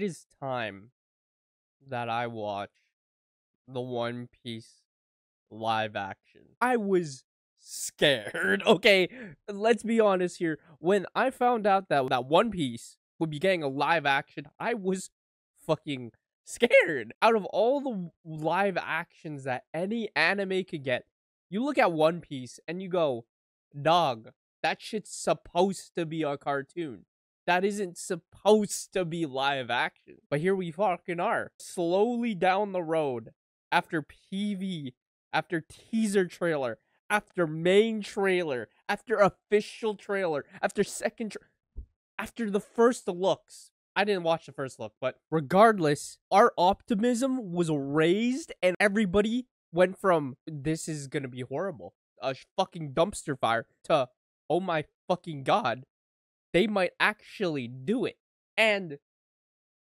it is time that I watch the One Piece live action. I was scared, okay? Let's be honest here. When I found out that One Piece would be getting a live action, I was fucking scared. Out of all the live actions that any anime could get, you look at One Piece and you go, dog, that shit's supposed to be a cartoon. That isn't supposed to be live action. But here we fucking are. Slowly down the road, after PV, after teaser trailer, after main trailer, after official trailer, after second after the first looks. I didn't watch the first look, but regardless, our optimism was raised and everybody went from, this is gonna be horrible, a fucking dumpster fire, to, oh my fucking god, they might actually do it. And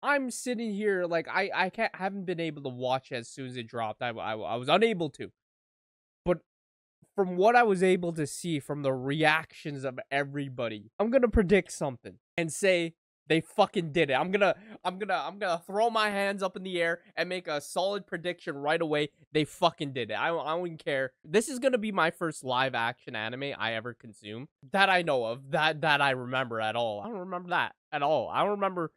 I'm sitting here like, I can't, haven't been able to watch it as soon as it dropped. I was unable to. But from what I was able to see from the reactions of everybody, I'm gonna predict something and say they fucking did it. I'm gonna throw my hands up in the air and make a solid prediction right away. They fucking did it. I don't care. This is gonna be my first live action anime I ever consume that I know of, that I remember at all. I don't remember that at all. I don't remember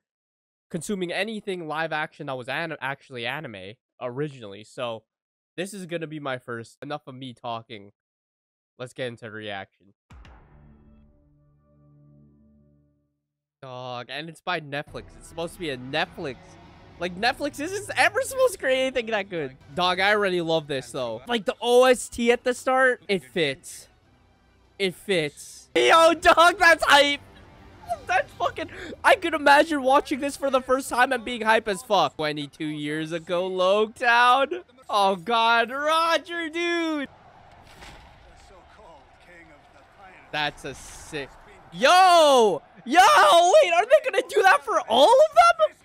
consuming anything live action that was actually anime originally. So this is gonna be my first. Enough of me talking. Let's get into reaction. Dog, and it's by Netflix. It's supposed to be a Netflix. Like, Netflix isn't ever supposed to create anything that good. Dog, I already love this, though. Like, the OST at the start, it fits. It fits. Yo, dog, that's hype. That's fucking... I could imagine watching this for the first time and being hype as fuck. 22 years ago, Logtown. Oh, God, Roger, dude. That's a sick... Yo! Yo, wait, are they gonna do that for all of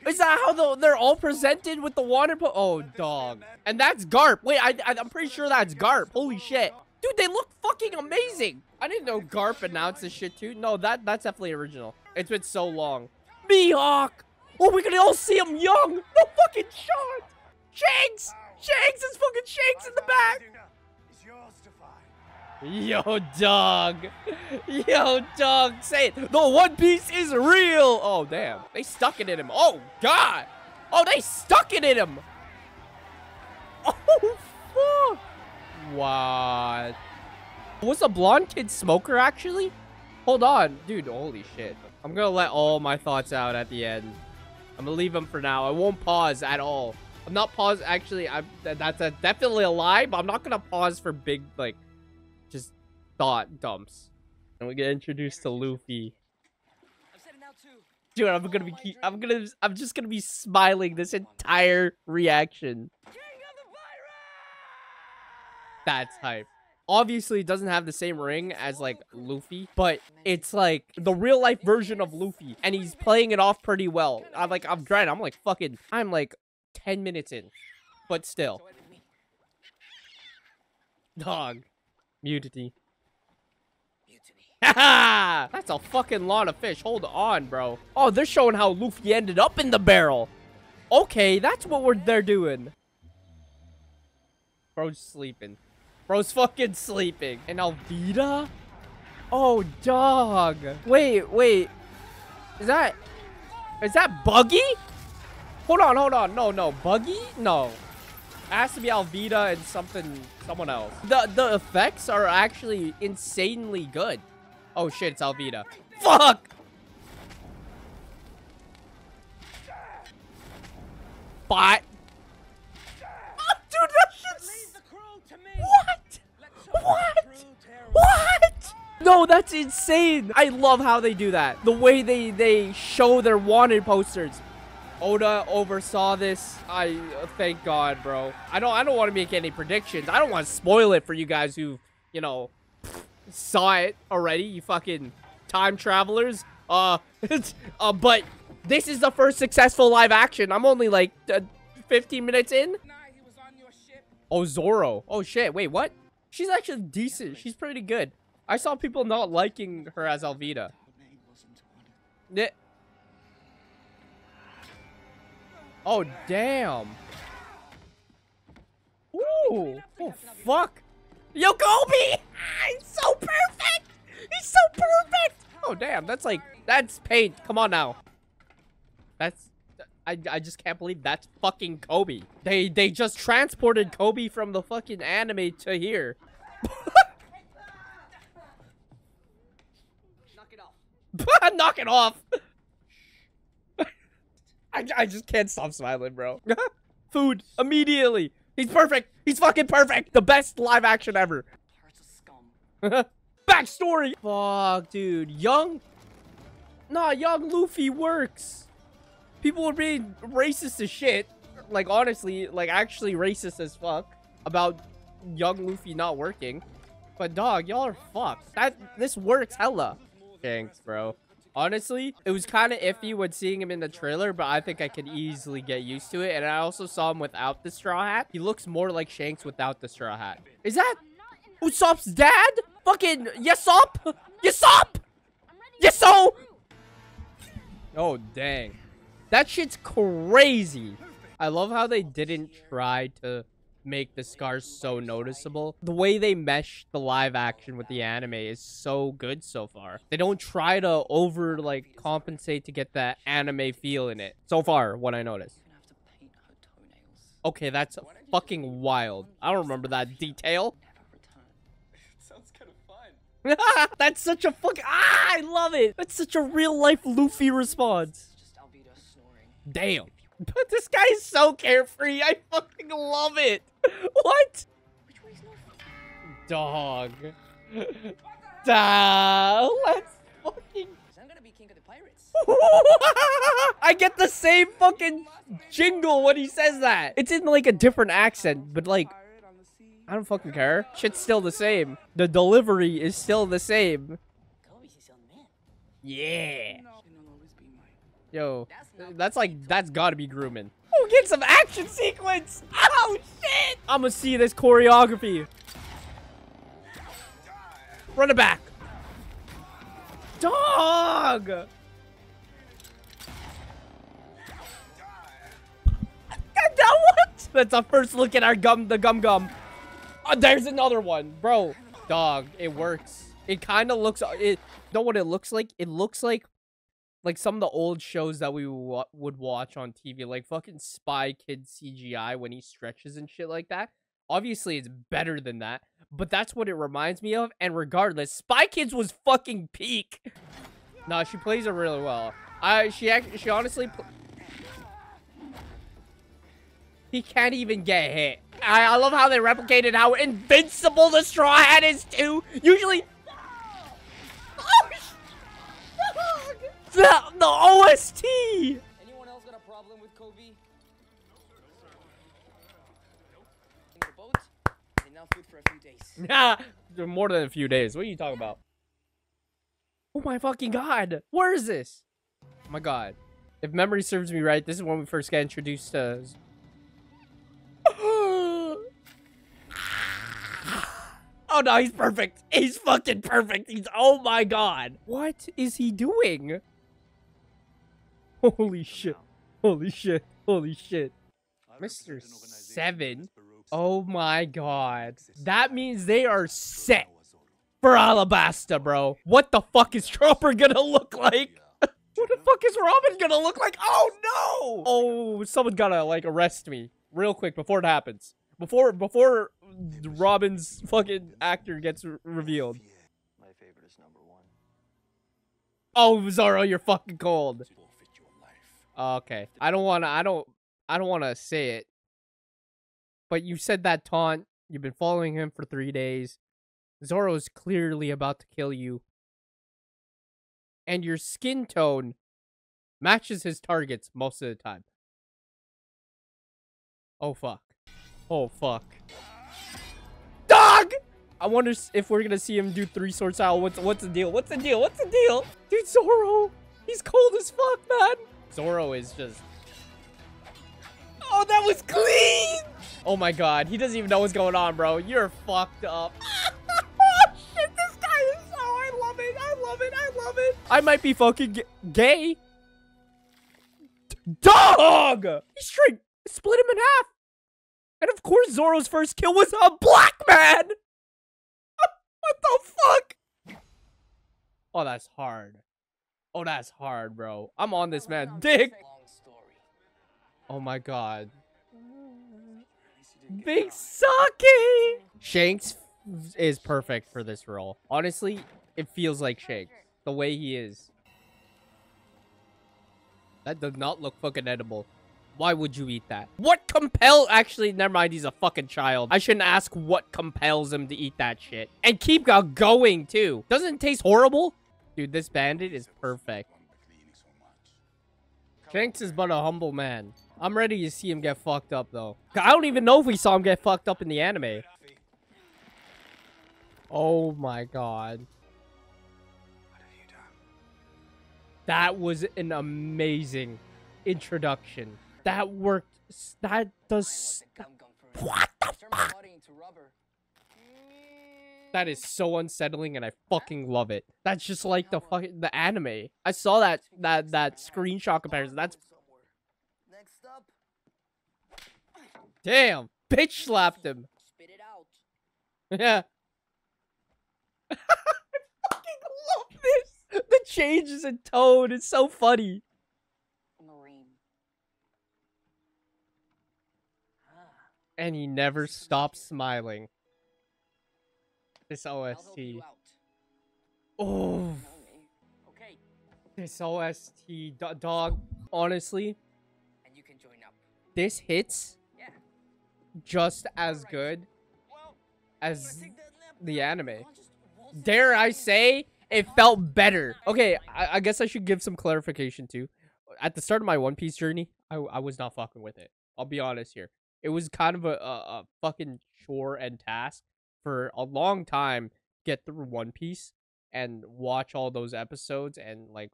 them? Is that how they're all presented with the water po- Oh, dog. And that's Garp. Wait, I'm pretty sure that's Garp. Holy shit. Dude, they look fucking amazing. I didn't know Garp announced this shit too. No, that's definitely original. It's been so long. Mihawk! Oh, we can all see him young! No fucking shot! Shanks! Shanks! It's fucking Shanks in the back! Yo, dog. Yo, dog. Say it. The One Piece is real. Oh, damn. They stuck it in him. Oh, God. Oh, they stuck it in him. Oh, fuck. What? Was the blonde kid smoker, actually? Hold on. Dude, holy shit. I'm going to let all my thoughts out at the end. I'm going to leave them for now. I won't pause at all. I'm not paused. Actually, that's definitely a lie, but I'm not going to pause for big, like, just thought dumps. And we get introduced to Luffy. Dude, I'm just gonna be smiling this entire reaction. That's hype. Obviously, it doesn't have the same ring as, like, Luffy, but it's, like, the real-life version of Luffy, and he's playing it off pretty well. I'm dreading. I'm, like, fucking... I'm, like, 10 minutes in, but still. Dog. Mutiny. Haha! That's a fucking lot of fish. Hold on, bro. Oh, they're showing how Luffy ended up in the barrel. Okay, that's what they're doing. Bro's sleeping. Bro's fucking sleeping. And Alvida? Oh, dog. Wait. Is that Buggy? Hold on. No. Buggy? No. It has to be Alvida and someone else. The effects are actually insanely good. Oh shit, it's Alvida. Fuck! Bot. Oh, dude, that shit's... What? No, that's insane. I love how they do that. The way they show their wanted posters. Oda oversaw this. I thank God, bro. I don't want to make any predictions. I don't want to spoil it for you guys who, you know, saw it already. You fucking time travelers. But this is the first successful live action. I'm only like 15 minutes in. Oh, Zoro. Oh shit. Wait, what? She's actually decent. She's pretty good. I saw people not liking her as Alvida. Oh, damn. Ooh. Oh, fuck. Yo, Kobe! Ah, he's so perfect! He's so perfect! Oh, damn. That's like, that's paint. Come on now. That's, I just can't believe that's fucking Kobe. They just transported Kobe from the fucking anime to here. Knock it off. Knock it off. I just can't stop smiling, bro. Food immediately. He's perfect. He's fucking perfect. The best live action ever. Backstory. Fuck, dude. Young Luffy works. People were being racist as shit. Like, honestly, like, actually racist as fuck about young Luffy not working. But, dog, y'all are fucked. This works hella. Thanks, bro. Honestly, it was kind of iffy when seeing him in the trailer, but I think I could easily get used to it. And I also saw him without the straw hat. He looks more like Shanks without the straw hat. Is that Usopp's dad? Fucking Yesop? Yesop? Yesop? Oh, dang. That shit's crazy. I love how they didn't try to make the scars so noticeable. The way they mesh the live action with the anime is so good so far. They don't try to over like compensate to get that anime feel in it. So far, what I noticed. Okay, that's fucking wild. I don't remember that detail. Sounds kind of fun. That's such a fucking I love it. That's such a real life Luffy response. Just Alvida snoring. Damn. But this guy is so carefree. I fucking love it. What? Which way's north? Dog. Let's fucking. I'm gonna be king of the pirates. I get the same fucking jingle when he says that. It's in like a different accent, but like, I don't fucking care. Shit's still the same. The delivery is still the same. Yeah. Yo, that's gotta be grooming. Oh, get some action sequence. Oh, shit. I'm gonna see this choreography. Run it back. Dog. God damn, what? That's our first look at our gum. Oh, there's another one, bro. Dog, it works. It kind of looks, it, know what it looks like? It looks like some of the old shows that we would watch on TV, like fucking Spy Kids CGI when he stretches and shit like that. Obviously, it's better than that, but that's what it reminds me of. And regardless, Spy Kids was fucking peak. Nah, she plays it really well. She honestly. He can't even get hit. I love how they replicated how invincible the straw hat is too. Usually. The OST! Anyone else got a problem with Kobe? Enough food for a few days. Yeah, more than a few days. What are you talking about? Oh my fucking god! Where is this? Oh my god. If memory serves me right, this is when we first got introduced to. Oh no, he's perfect. He's fucking perfect. He's oh my god. What is he doing? Holy shit. Holy shit. Holy shit. Mr. Seven. Oh my god. That means they are set for Alabasta, bro. What the fuck is Chopper gonna look like? What the fuck is Robin gonna look like? Oh no! Oh, someone gotta like arrest me real quick before it happens. Before Robin's fucking actor gets revealed. My favorite is number one. Oh, Zoro, you're fucking cold. Okay. I don't wanna say it. But you said that taunt. You've been following him for 3 days. Zoro's clearly about to kill you. And your skin tone matches his targets most of the time. Oh fuck. Oh fuck. Dog! I wonder if we're gonna see him do three sword style. What's the deal? What's the deal? What's the deal? Dude, Zoro! He's cold as fuck, man! Zoro is just... Oh, that was clean! Oh my god, he doesn't even know what's going on, bro. You're fucked up. Oh shit, this guy is so... I love it, I love it, I love it! I might be fucking gay! Dog! He straight split him in half. And of course Zoro's first kill was a black man! What the fuck? Oh, that's hard. Oh, that's hard, bro. I'm on this man. Dick! Oh my god. Big Saki! Shanks is perfect for this role. Honestly, it feels like Shanks. The way he is. That does not look fucking edible. Why would you eat that? What compel- Actually, never mind. He's a fucking child. I shouldn't ask what compels him to eat that shit. And keep going, too. Doesn't it taste horrible? Dude, this bandit is perfect. Shanks is but a humble man. I'm ready to see him get fucked up, though. I don't even know if we saw him get fucked up in the anime. Oh, my God. That was an amazing introduction. That worked. That does... What the fuck? That is so unsettling, and I fucking love it. That's just like the fucking the anime. I saw that screenshot comparison. That's damn. Bitch slapped him. Spit it out. Yeah. I fucking love this. The changes in tone. It's so funny. And he never stops smiling. This OST. Oh. Okay. This OST dog. Honestly, and you can join up. This hits just as good as the anime. Dare I say, it felt better. Okay, I guess I should give some clarification too. At the start of my One Piece journey, I was not fucking with it. I'll be honest here. It was kind of a fucking chore and task for a long time, get through One Piece and watch all those episodes and like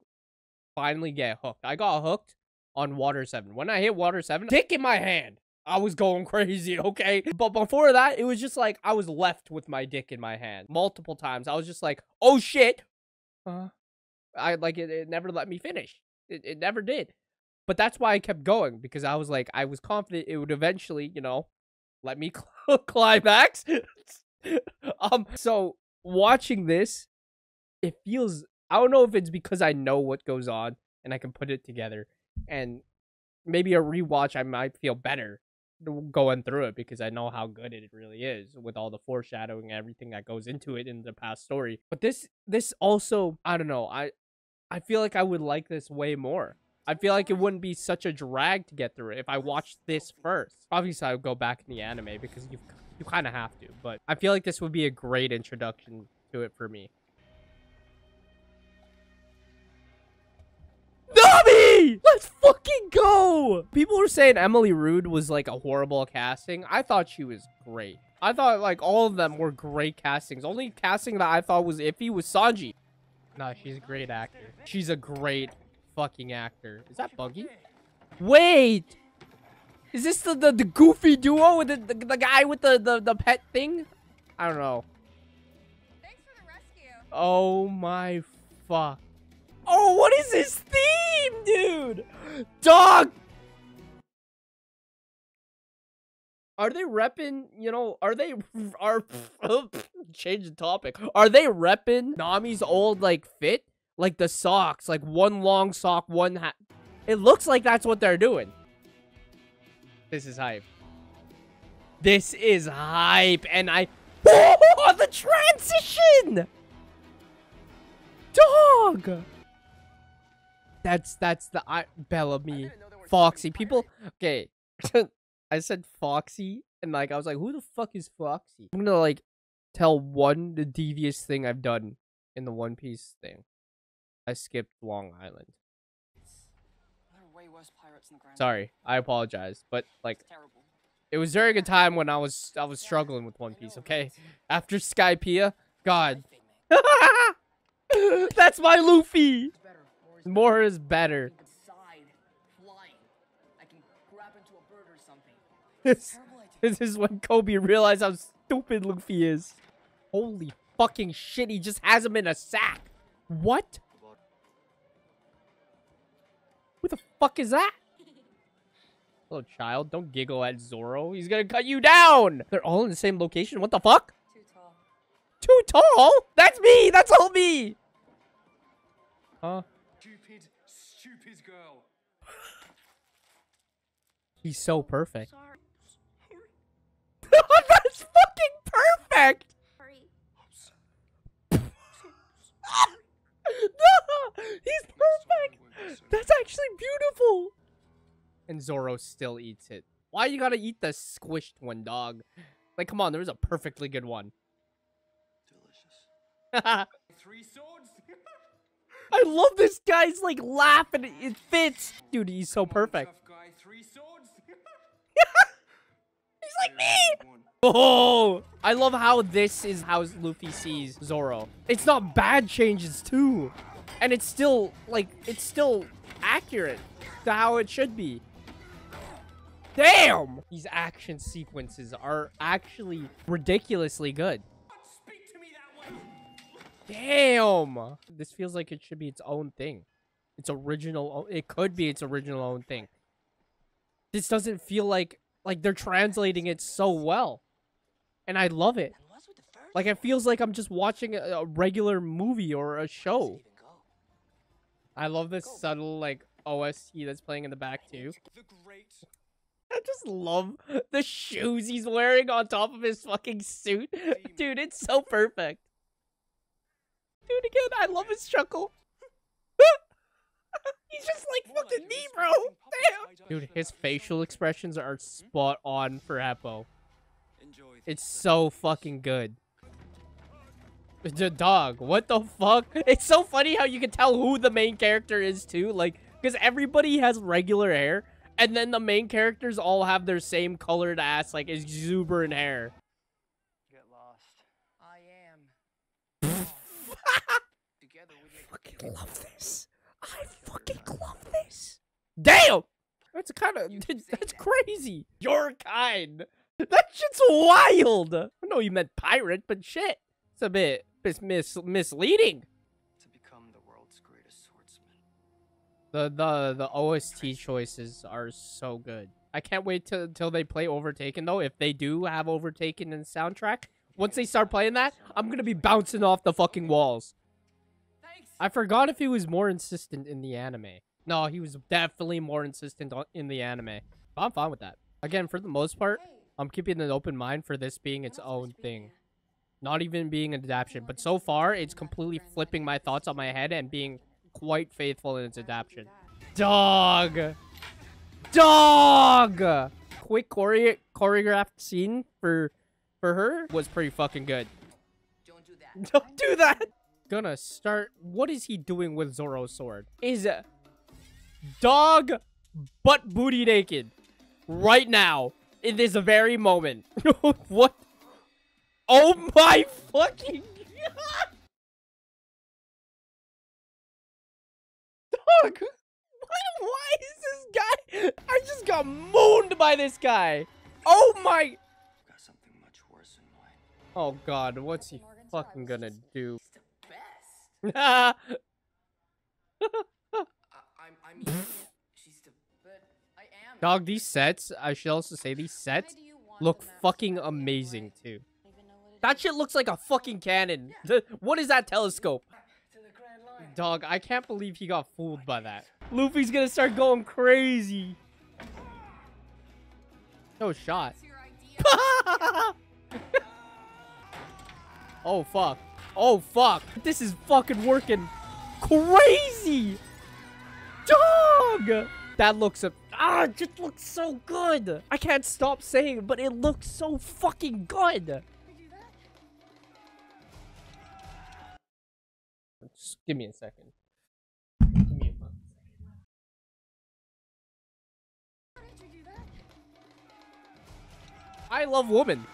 finally get hooked. I got hooked on Water Seven. When I hit Water Seven, dick in my hand, I was going crazy, okay? But before that, it was just like I was left with my dick in my hand multiple times. I was just like, oh shit. I like it never let me finish. It never did. But that's why I kept going, because I was like, I was confident it would eventually, you know, let me climax. So watching this, it feels, I don't know if it's because I know what goes on and I can put it together, and maybe a rewatch I might feel better going through it because I know how good it really is with all the foreshadowing and everything that goes into it in the past story. But this also, I don't know, I feel like I would like this way more. I feel like it wouldn't be such a drag to get through it if I watched this first. Obviously, I would go back in the anime because you kind of have to, but I feel like this would be a great introduction to it for me. Nami! Let's fucking go! People were saying Emily Rude was like a horrible casting. I thought she was great. I thought like all of them were great castings. Only casting that I thought was iffy was Sanji. No, she's a great actor. She's a great fucking actor. Is that Buggy? Wait! Is this the goofy duo with the guy with the pet thing? I don't know. Thanks for the rescue. Oh my fuck. Oh, what is this theme, dude? Dog! Are they repping, you know, change the topic. Are they repping Nami's old, like, fit? Like the socks, like one long sock, one hat. It looks like that's what they're doing. This is hype. This is hype. And oh, the transition! Dog! That's the Bellamy. Foxy. People, okay. I said Foxy, and like, I was like, who the fuck is Foxy? I'm gonna like, tell the devious thing I've done in the One Piece thing. I skipped Long Island. Sorry, I apologize, but like, it was during a time when I was struggling with One Piece. Okay, after Skypiea, God, that's my Luffy. More is better. This is when Kobe realized how stupid Luffy is. Holy fucking shit! He just has him in a sack. What? Who the fuck is that? Little child, don't giggle at Zoro. He's gonna cut you down. They're all in the same location. What the fuck? Too tall. Too tall? That's me. That's all me. Huh? Stupid, stupid girl. He's so perfect. Sorry. That's fucking perfect. Sorry. No, he's perfect. That's actually beautiful. And Zoro still eats it. Why you gotta eat the squished one, dog? Like, come on, there was a perfectly good one. Delicious. 3 swords. I love this guy's like laugh and it fits. Dude, he's so perfect. He's like me. Oh, I love how this is how Luffy sees Zoro. It's not bad changes too. And it's still like, it's still accurate to how it should be. Damn! These action sequences are actually ridiculously good. Speak to me that way. Damn! This feels like it should be its own thing. Its original, it could be its original own thing. This doesn't feel like they're translating it so well. And I love it. Like, it feels like I'm just watching a regular movie or a show. I love this subtle, like, OST that's playing in the back, too. I just love the shoes he's wearing on top of his fucking suit. Dude, it's so perfect. Do it again. I love his chuckle. He's just like, fucking me, bro. Damn. Dude, his facial expressions are spot on for Heppo. It's so fucking good. The dog, what the fuck? It's so funny how you can tell who the main character is, too. Like, because everybody has regular hair. And then the main characters all have their same colored ass, like, exuberant hair. Get lost. I am. Together we make... Fucking love this. I fucking love this. Damn! That's kind of... That's crazy. Your kind. That shit's wild. I know you meant pirate, but shit. It's a bit misleading. To become the world's greatest swordsman. The OST choices are so good. I can't wait till they play Overtaken, though. If they do have Overtaken in the soundtrack, once they start playing that, I'm going to be bouncing off the fucking walls. I forgot if he was more insistent in the anime. No, he was definitely more insistent in the anime. But I'm fine with that. Again, for the most part, I'm keeping an open mind for this being its own thing. Not even being an adaptation. But so far, it's completely flipping my thoughts on my head and being quite faithful in its adaptation. Dog! Dog! Quick choreographed scene for her was pretty fucking good. Don't do that. Don't do that! Gonna start... What is he doing with Zoro's sword? Is dog butt booty naked right now in this very moment. What? Oh my fucking god! Dog! Why is this guy? I just got mooned by this guy. Oh my... Got something much worse in mind. Oh god, what's he fucking gonna do? Nah. Dog, these sets, I should also say these sets look fucking amazing too. That shit looks like a fucking cannon. What is that telescope? Dog, I can't believe he got fooled by that. Luffy's gonna start going crazy. No shot. Oh fuck. Oh, fuck. This is fucking working crazy. Dog. That looks... it just looks so good. I can't stop saying it, but it looks so fucking good. Just give me a second. Give me a fucking second. How did you do that? I love women.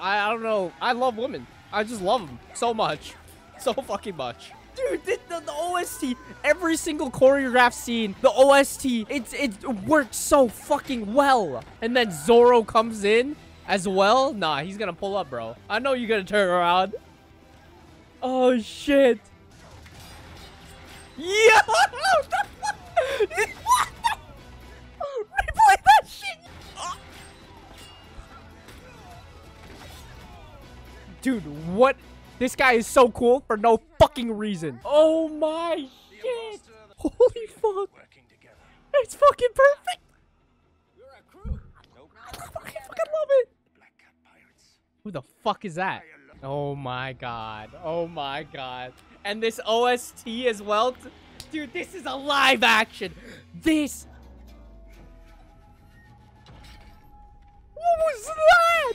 I don't know. I love women. I just love them so much. So fucking much. Dude, the OST, every single choreographed scene, the OST, it works so fucking well. And then Zoro comes in as well. Nah, he's gonna pull up, bro. I know you're gonna turn around. Oh, shit. Yeah! Replay that shit! Dude, what? This guy is so cool for no fucking reason. Oh my shit. Holy fuck. It's fucking perfect. You're a crew. I fucking love it. Who the fuck is that? Oh my god. Oh my god. And this OST as well. Dude, this is a live action. This. What was that?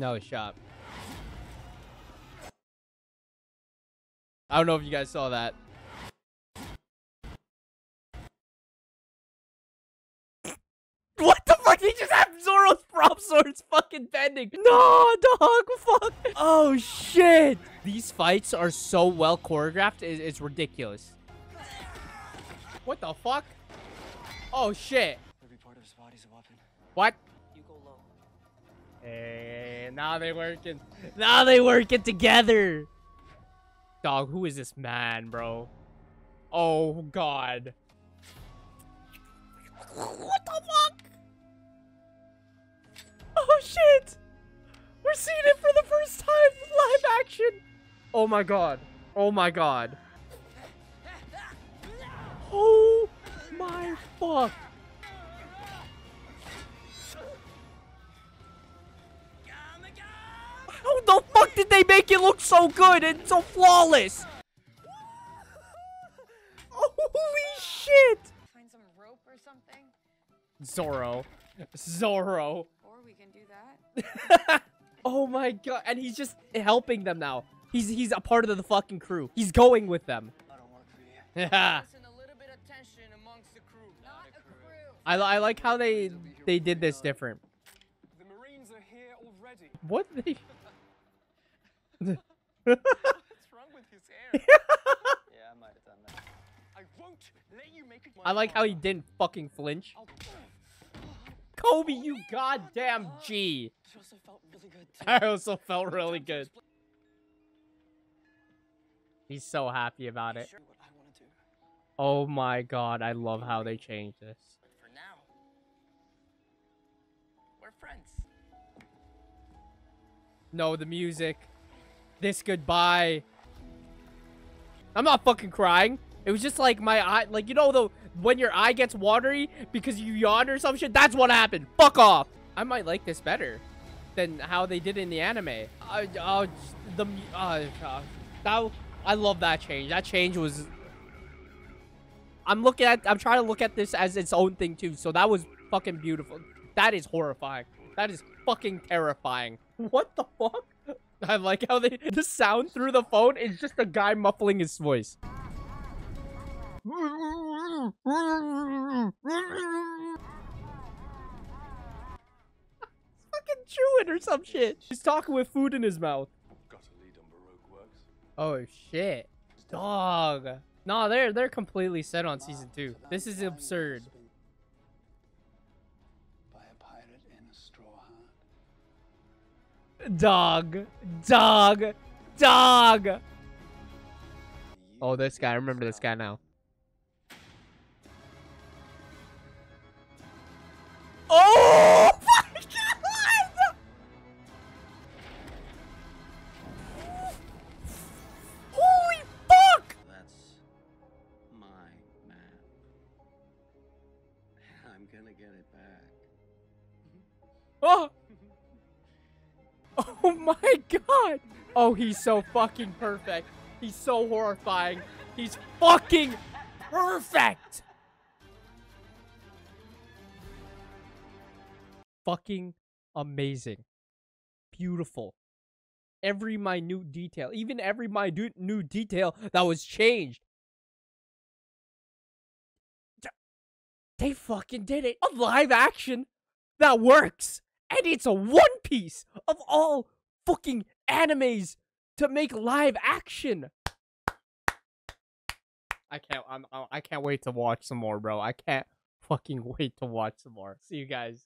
No shop. I don't know if you guys saw that. What the fuck? They just have Zoro's prop swords fucking bending. No, dog. Fuck. Oh shit. These fights are so well choreographed. It's ridiculous. What the fuck? Oh shit. Every part of his body's a weapon. What? Hey, now they working. Now they working together. Dog, who is this man, bro? Oh god. What the fuck? Oh shit! We're seeing it for the first time live action. Oh my god. Oh my god. Oh my fuck. How the fuck did they make it look so good and so flawless? Holy shit! Find some rope or something. Zoro. Zoro. Or we can do that. Oh my god. And he's just helping them now. He's a part of the fucking crew. He's going with them. I don't work for you. Yeah. I like how they did this different. The Marines are here already. What the What's wrong with his hair? Yeah, I might have done that. I won't let you make it. I like how he didn't fucking flinch. Kobe, you goddamn G. She also felt really good too. I also felt really good. He's so happy about it. Oh my god, I love how they changed this. For now, we're friends. No, the music. This goodbye. I'm not fucking crying. It was just like my eye, like, you know, when your eye gets watery because you yawned or some shit. That's what happened. Fuck off. I might like this better than how they did in the anime. I love that change. That change was. I'm trying to look at this as its own thing too. So that was fucking beautiful. That is horrifying. That is fucking terrifying. What the fuck? I like how the sound through the phone is just a guy muffling his voice. He's fucking chewing or some shit. He's talking with food in his mouth. Got a lead on Baroque Works. Oh shit. Dog. No, they're completely set on season 2. This is absurd. Dog. Oh, this guy. I remember this guy now. Oh my god! Holy fuck! That's my man. I'm gonna get it back. Oh! Oh my god! Oh, he's so fucking perfect. He's so horrifying. He's fucking perfect! Fucking amazing. Beautiful. Every minute detail. Even every minute new detail that was changed. They fucking did it. A live action that works. And it's a One Piece of all fucking animes to make live action. I can't wait to watch some more, bro. I can't fucking wait to watch some more. See you guys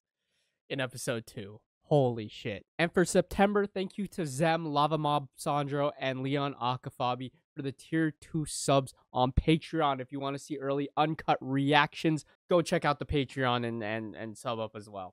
in episode 2. Holy shit. And for September, thank you to Zem, Lava Mob, Sandro, and Leon Akafabi for the tier 2 subs on Patreon. If you want to see early uncut reactions, go check out the Patreon and sub up as well.